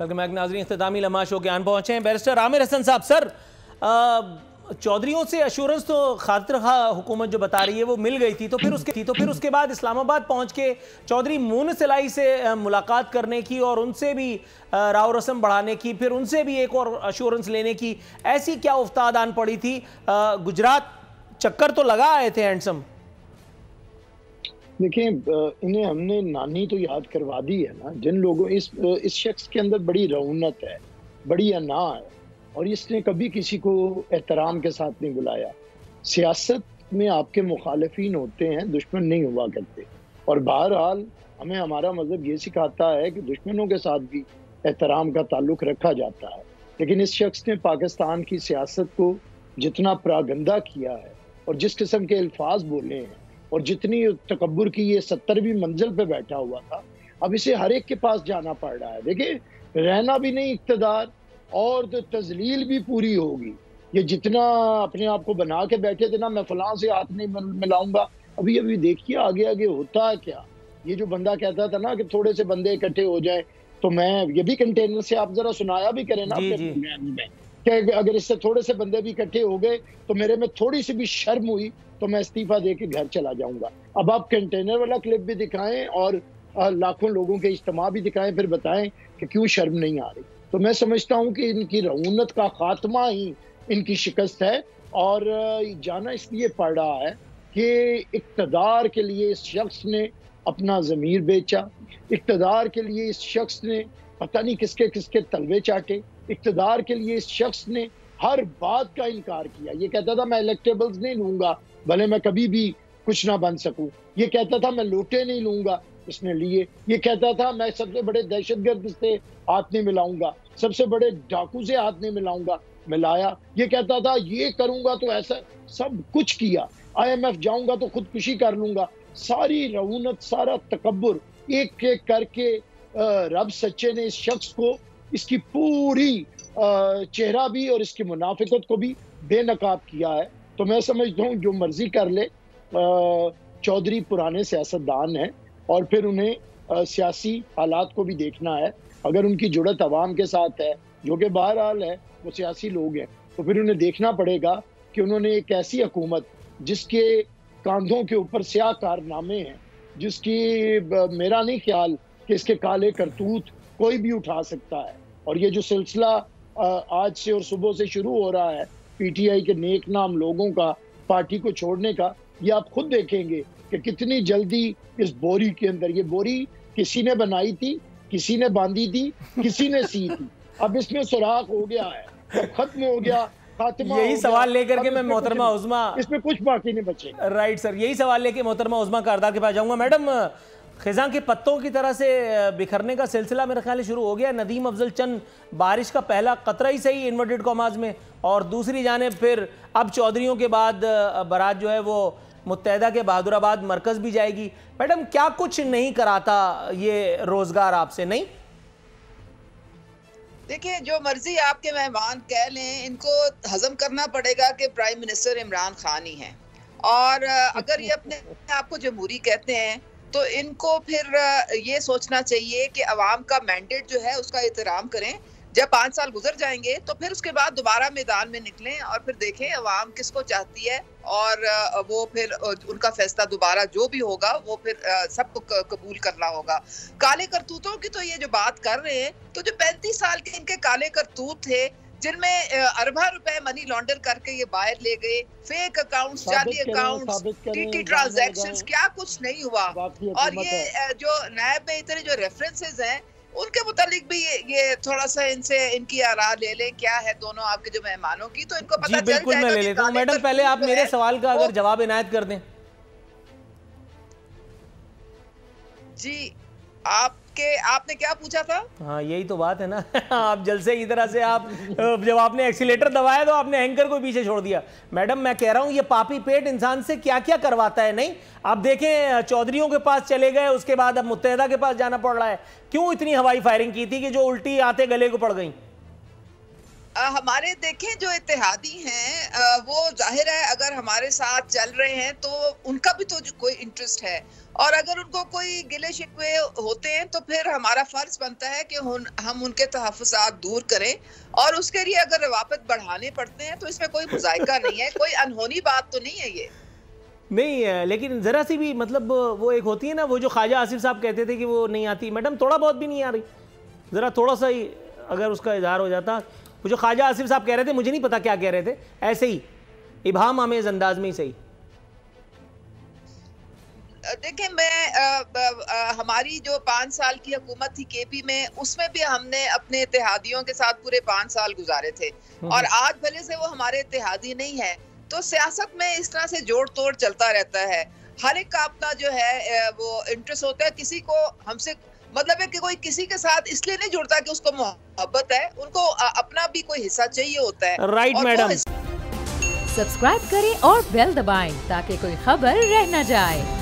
नाजरीन इख्तितामी लम्हा शो के आन पहुँचे हैं। बैरिस्टर आमिर हसन साहब, सर चौधरीों से अश्योरेंस तो खातिर खा हुकूमत जो बता रही है वो मिल गई थी, तो फिर उसके बाद इस्लामाबाद पहुँच के चौधरी मोहन सिलाई से मुलाकात करने की और उनसे भी राव रस्म बढ़ाने की, फिर उनसे भी एक और अश्योरेंस लेने की, ऐसी क्या उफ्ताद आन पड़ी थी? गुजरात चक्कर तो लगा आए थे हैंडसम। देखिए, इन्हें हमने नानी तो याद करवा दी है ना, जिन लोगों इस शख्स के अंदर बड़ी रौनक है, बड़ी अना है, और इसने कभी किसी को एहतराम के साथ नहीं बुलाया। सियासत में आपके मुखालफीन होते हैं, दुश्मन नहीं हुआ करते। और बहरहाल हमें हमारा मजहब ये सिखाता है कि दुश्मनों के साथ भी एहतराम का ताल्लुक़ रखा जाता है। लेकिन इस शख्स ने पाकिस्तान की सियासत को जितना प्रागंदा किया है और जिस किस्म के अल्फाज बोले हैं और जितनी तकब्बुर की, ये 70वीं मंजिल पे बैठा हुआ था, अब इसे हर एक के पास जाना पड़ रहा है। देखिए, रहना भी नहीं इक़्तिदार और तो तजलील भी पूरी होगी। ये जितना अपने आप को बना के बैठे थे ना, मैं फलां से हाथ नहीं मिलाऊंगा, अभी अभी देखिए आगे आगे होता है क्या। ये जो बंदा कहता था ना कि थोड़े से बंदे इकट्ठे हो जाए, तो मैं ये भी कंटेनर से आप जरा सुनाया भी करें ना अपने प्रोग्राम में, अगर इससे थोड़े से बंदे भी इकट्ठे हो गए तो मेरे में थोड़ी सी भी शर्म हुई तो मैं इस्तीफा दे के घर चला जाऊंगा। अब आप कंटेनर वाला क्लिप भी दिखाएं और लाखों लोगों के इज्तिमा भी दिखाएं, फिर बताएं कि क्यों शर्म नहीं आ रही। तो मैं समझता हूं कि इनकी रऊनत का खात्मा ही इनकी शिकस्त है, और जाना इसलिए पड़ रहा है कि इक्तदार के लिए इस शख्स ने अपना ज़मीर बेचा, इक्तदार के लिए इस शख्स ने पता नहीं किसके किसके तलवे चाटे, इक़्तिदार के लिए इस शख्स ने हर बात का इनकार किया। ये कहता था मैं इलेक्टेबल्स नहीं लूँगा, भले मैं कभी भी कुछ ना बन सकूँ। ये कहता था मैं लोटे नहीं लूँगा, इसने लिए। ये कहता था मैं सबसे बड़े दहशतगर्द से हाथ नहीं मिलाऊँगा, सबसे बड़े डाकू से हाथ नहीं मिलाऊँगा, मिलाया। ये कहता था ये करूँगा तो ऐसा, सब कुछ किया। IMF जाऊँगा तो खुदकुशी कर लूँगा। सारी रऊनत, सारा तकब्बुर एक एक करके रब सच्चे ने इस शख्स को, इसकी पूरी चेहरा भी और इसकी मुनाफिकत को भी बेनकाब किया है। तो मैं समझता हूँ जो मर्जी कर ले, चौधरी पुराने सियासतदान हैं और फिर उन्हें सियासी हालात को भी देखना है। अगर उनकी जुड़त आवाम के साथ है, जो कि बहरहाल है वो सियासी लोग हैं, तो फिर उन्हें देखना पड़ेगा कि उन्होंने एक ऐसी हुकूमत जिसके कंधों के ऊपर स्याह कारनामे हैं, जिसकी मेरा नहीं ख्याल कि इसके काले करतूत कोई भी उठा सकता है। और ये जो सिलसिला आज से और सुबह से शुरू हो रहा है PTI के नेक नाम लोगों का पार्टी को छोड़ने का, ये आप खुद देखेंगे कि कितनी जल्दी इस बोरी के अंदर, ये बोरी किसी ने बनाई थी, किसी ने बांधी थी, किसी ने सी थी, अब इसमें सुराख हो गया है, तो खत्म हो गया। यही सवाल लेकर के मैं मोहतरमा उज़मा, इसमें कुछ बाकी नहीं बचे। राइट सर, यही सवाल लेके मोहतरमा उज़मा कारदार के पास जाऊंगा। मैडम, खिज़ां के पत्तों की तरह से बिखरने का सिलसिला मेरे ख्याल से शुरू हो गया। नदीम अफजल चंद बारिश का पहला कतरा ही सही इन्वर्टेड कॉमाज में, और दूसरी जाने फिर अब चौधरीयों के बाद बारात जो है वो मुत्तहदा के बहादुराबाद मरकज़ भी जाएगी। मैडम, क्या कुछ नहीं कराता ये रोज़गार आपसे? नहीं, देखिए, जो मर्जी आपके मेहमान कह लें, इनको हजम करना पड़ेगा कि प्राइम मिनिस्टर इमरान खान ही हैं, और अगर ये अपने आप को जमहूरी कहते हैं तो इनको फिर ये सोचना चाहिए कि अवाम का मैंडेट जो है उसका एहतराम करें। जब 5 साल गुजर जाएंगे तो फिर उसके बाद दोबारा मैदान में निकलें और फिर देखें अवाम किसको चाहती है, और वो फिर उनका फैसला दोबारा जो भी होगा वो फिर सबको कबूल करना होगा। काले करतूतों की तो ये जो बात कर रहे हैं, तो जो 35 साल के इनके काले करतूत थे, जिनमें अरबा रुपए मनी लॉन्डर करके ये बाहर ले गए, फेक अकाउंट्स, जाली अकाउंट्स, टीटी ट्रांजैक्शंस, क्या कुछ नहीं हुआ। और ये जो नैब में इतने जो रेफरेंसेस हैं उनके मुतालिक भी ये थोड़ा सा इनसे इनकी आरा ले लें, क्या है दोनों आपके जो मेहमानों की, तो इनको पता चल जाएगा। मैडम, पहले आप मेरे सवाल का अगर जवाब इनायत कर दें। जी, आपने क्या पूछा था? हाँ, यही तो बात है ना। आप जलसे की तरह से आप जब आपने एक्सीलेटर दबाया तो आपने एंकर को पीछे छोड़ दिया। मैडम, मैं कह रहा हूँ ये पापी पेट इंसान से क्या क्या करवाता है। नहीं, आप देखें चौधरीयों के पास चले गए, उसके बाद अब मुत्तहदा के पास जाना पड़ रहा है। क्यों इतनी हवाई फायरिंग की थी कि जो उल्टी आते गले को पड़ गई? हमारे देखें जो इत्तेहादी हैं वो जाहिर है अगर हमारे साथ चल रहे हैं तो उनका भी तो कोई इंटरेस्ट है, और अगर उनको कोई गिले शिकवे होते हैं तो फिर हमारा फर्ज बनता है कि हम उनके तहफ़ुज़ात दूर करें, और उसके लिए अगर रवाबत बढ़ाने पड़ते हैं तो इसमें कोई मुज़ायका नहीं है, कोई अनहोनी बात तो नहीं है ये। नहीं है, लेकिन ज़रा सी भी मतलब वो एक होती है ना, वो जो ख्वाजा आसिफ साहब कहते थे कि वो नहीं आती मैडम, थोड़ा बहुत भी नहीं आ रही, ज़रा थोड़ा सा ही अगर उसका इजहार हो जाता। वो जो ख्वाजा आसिफ साहब कह रहे थे मुझे नहीं पता क्या कह रहे थे, ऐसे ही इबाम आमेज अंदाज में ही सही। देखिए मैं हमारी जो 5 साल की हुकूमत थी केपी में, उसमें भी हमने अपने इत्तेहादियों के साथ पूरे 5 साल गुजारे थे, और आज भले से वो हमारे इत्तेहादी नहीं है, तो सियासत में इस तरह से जोड़ तोड़ चलता रहता है। हर एक का अपना जो है वो इंटरेस्ट होता है, किसी को हमसे मतलब है कि कोई किसी के साथ इसलिए नहीं जुड़ता कि उसको मोहब्बत है, उनको अपना भी कोई हिस्सा चाहिए होता है। राइट मैडम, सब्सक्राइब करें और बेल दबाएं ताकि कोई खबर रह न जाए।